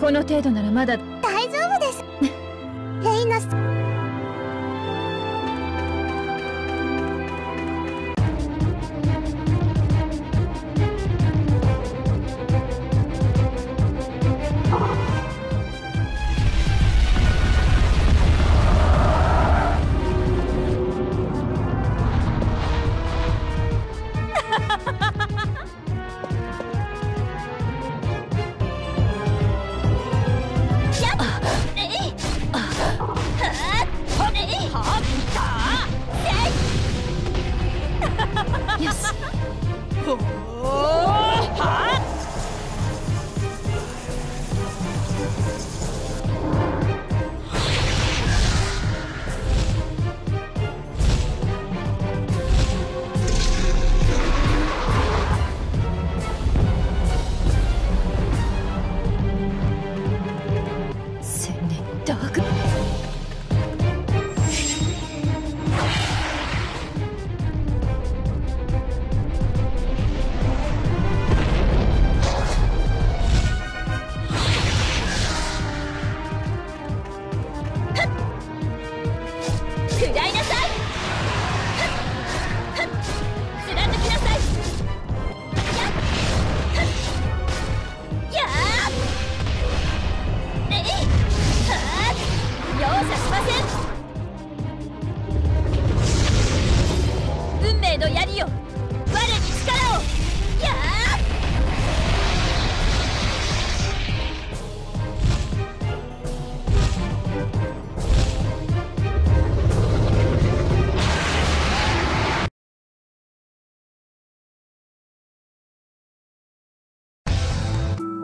この程度ならまだ大丈夫です。レイナさん、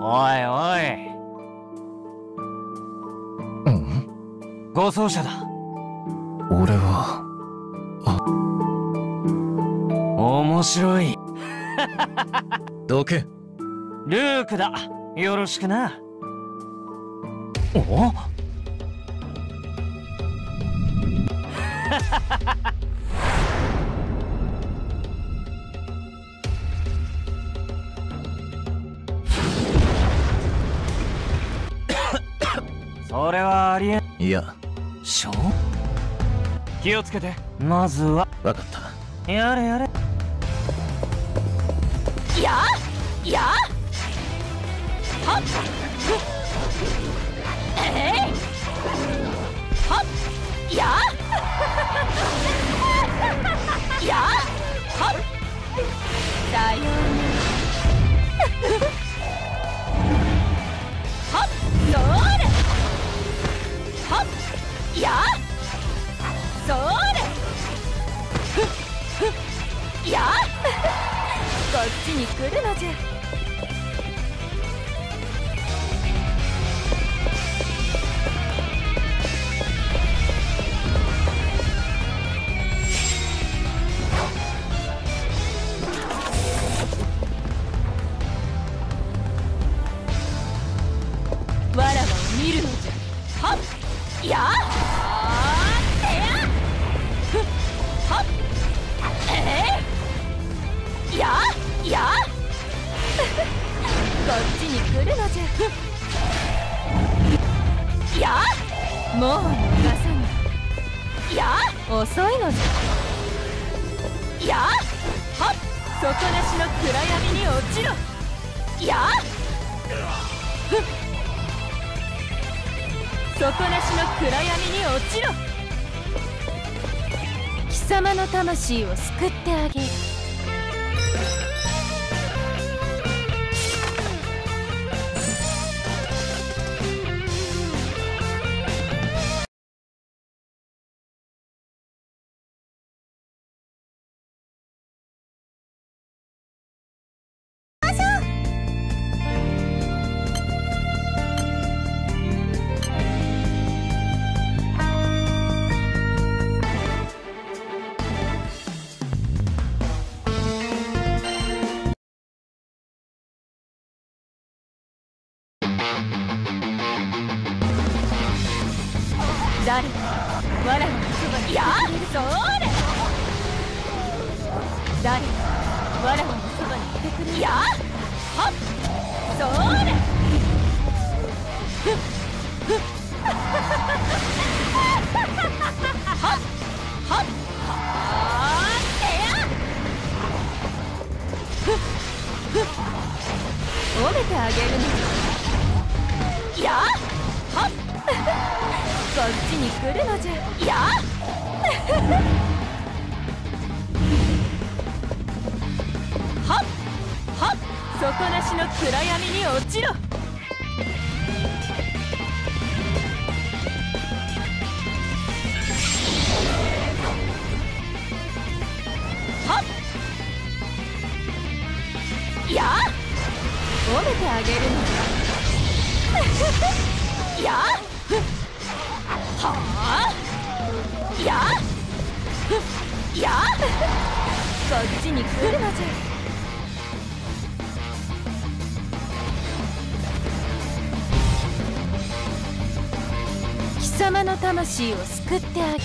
おいおい、うん、護送車だ。俺は面白い。どけ。ルークだ、よろしくな。おそれはありえん。いや、しょう。気をつけて。まずは分かった。やれやれ。やあやあはっえいはっやあやあはっだよねはっどれはっやあそれふっやあこっちに来るのじゃ。わらわを見るのじゃ。はっやあふっはっやあやあこっちに来るのじゃ。やあもう逃さない。やあ遅いのじゃ。やあはっ底なしの暗闇に落ちろ。やあふっ底なしの暗闇に落ちろ。貴様の魂を救ってあげる。誰かわらわのそばにいる。それ誰かわらわのそばにいてくれ。やはっそれやあはっこっちに来るのじゃやあはっはっ底なしの暗闇に落ちろはっやあ褒めてあげるのじゃやはあややこっちに来るのじゃ。貴様の魂を救ってあげる。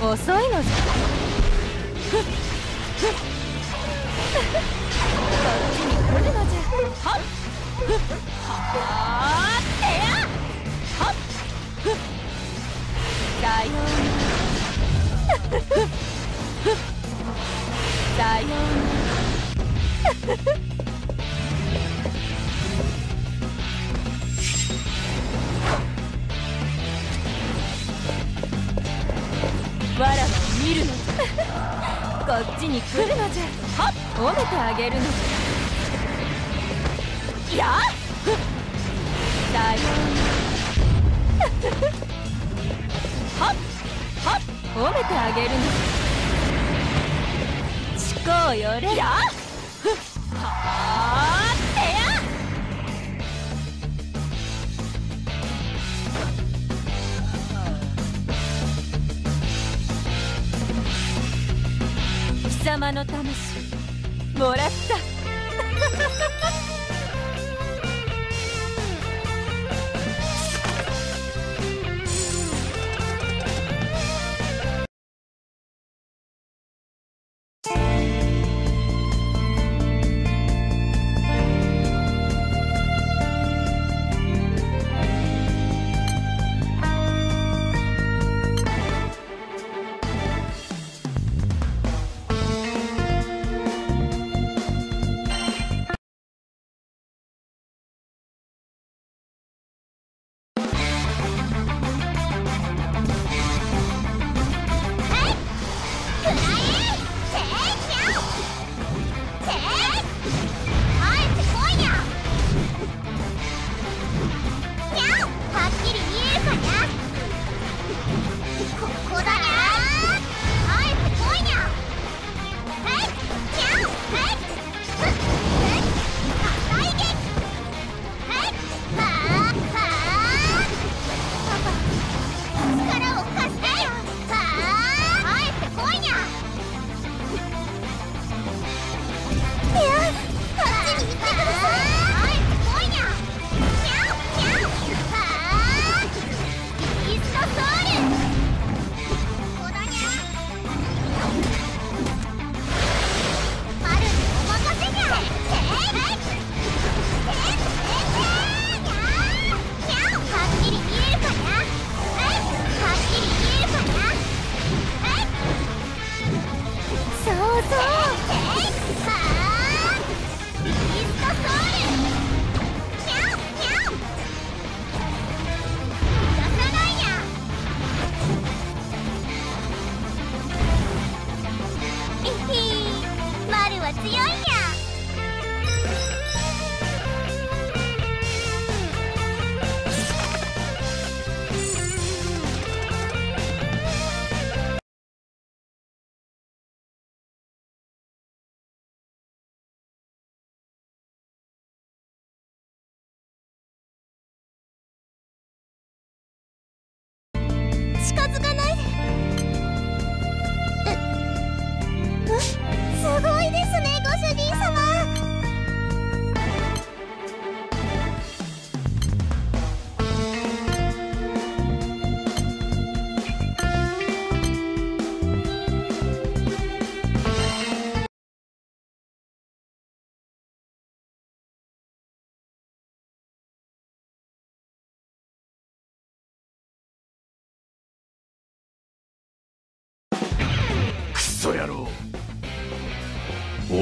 遅いのじゃこっちに来るのじゃはっはーてやはっさようならさようならわらわ見るのこっちに来るのじゃはっ褒めてあげるのじゃやあだよはっはっ褒めてあげるのじゃ思考よれやあは貴様の魂もらった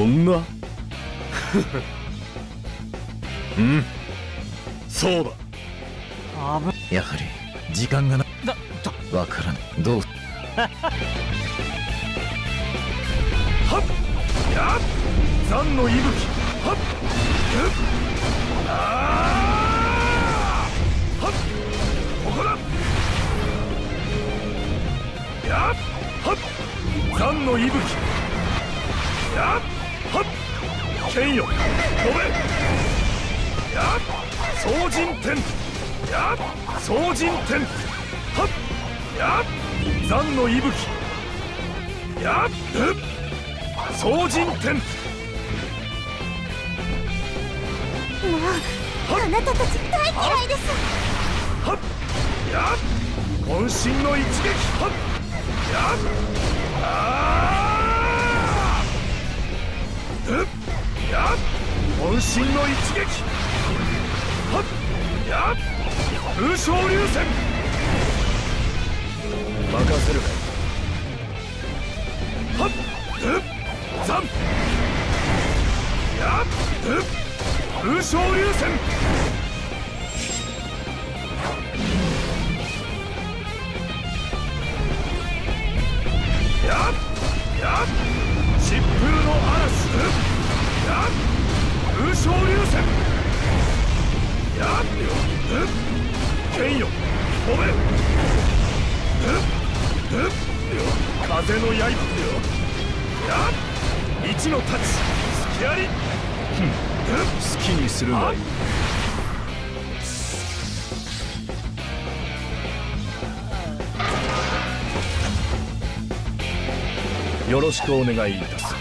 女うん、そうだ。やはり時間がなわからない。どうはっやっ残の息吹はっああはっここだやっはっ残の息吹やっはっ剣よ飛べやっ総人天やっ総人天はっやっ残の息吹やっ総人天もうあなたたち大嫌いです。はっやっ渾身の一撃はっやっあっやっ渾身の一撃はっやっ風昇流線任せるかはっやっ風昇流線やっやっ疾風の嵐やっ風昇流線やっ剣よ飛べ風の刃やっ一の太刀隙あり好きにするがいい。よろしくお願いいたす。